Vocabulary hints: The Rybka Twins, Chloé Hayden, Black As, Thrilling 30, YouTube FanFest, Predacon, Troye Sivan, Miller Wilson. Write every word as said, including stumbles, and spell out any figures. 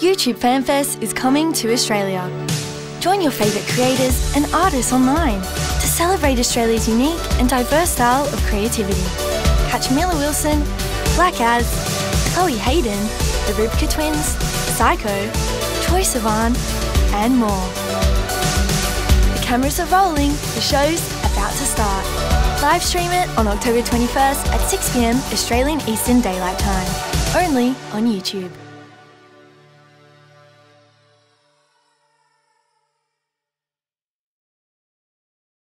YouTube FanFest is coming to Australia. Join your favourite creators and artists online to celebrate Australia's unique and diverse style of creativity. Catch Miller Wilson, Black As, Chloé Hayden, The Rybka Twins, Psycho, Troye Sivan and more. The cameras are rolling, the show's about to start. Live stream it on October twenty-first at six p m Australian Eastern Daylight Time, only on YouTube.